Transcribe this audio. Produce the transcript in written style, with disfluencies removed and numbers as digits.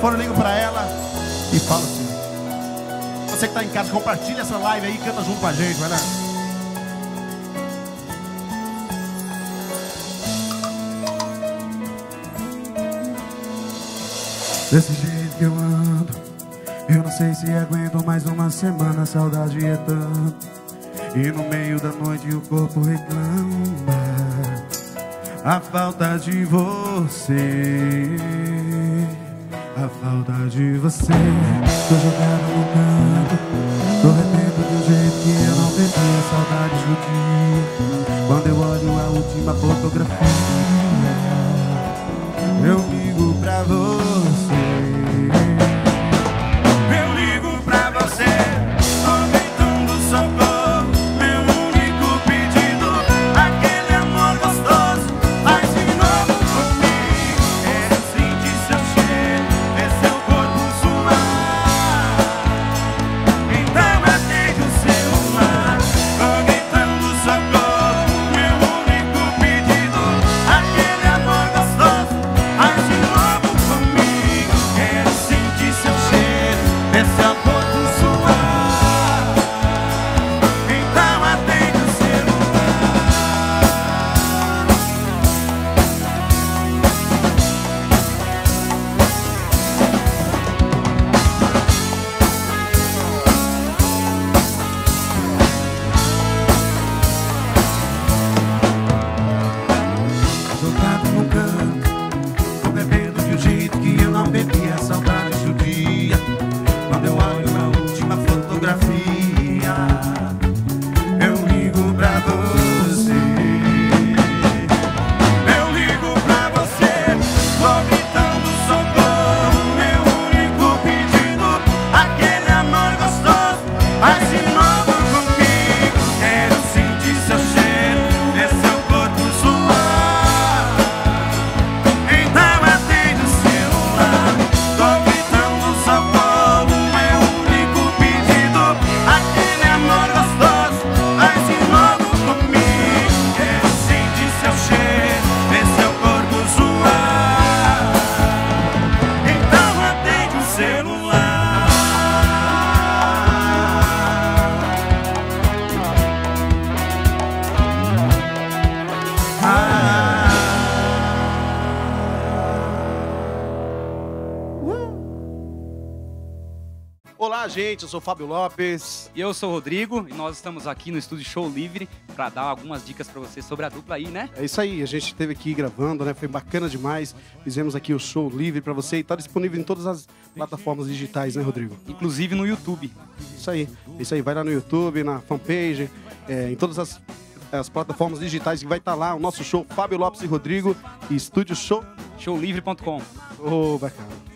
telefone, eu ligo pra ela e falo assim: você que tá em casa, compartilha essa live aí e canta junto com a gente, vai lá. Desse jeito que eu ando, eu não sei se aguento mais uma semana, a saudade é tanto. E no meio da noite o corpo reclama a falta de você, a falta de você. Tô jogado no canto, tô retendo de um jeito que eu não devia. Saudade judia, quando eu olho a última fotografia, eu ligo pra você, eu ligo pra você. Gente, eu sou o Fábio Lopes. E eu sou o Rodrigo, e nós estamos aqui no Estúdio Showlivre para dar algumas dicas para você sobre a dupla aí, né? É isso aí, a gente esteve aqui gravando, né? Foi bacana demais. Fizemos aqui o Showlivre para você e tá disponível em todas as plataformas digitais, né, Rodrigo? Inclusive no YouTube. Isso aí, vai lá no YouTube, na fanpage, em todas as plataformas digitais que vai estar lá o nosso show, Fábio Lopes e Rodrigo, e Estúdio Showlivre.com. Ô, bacana.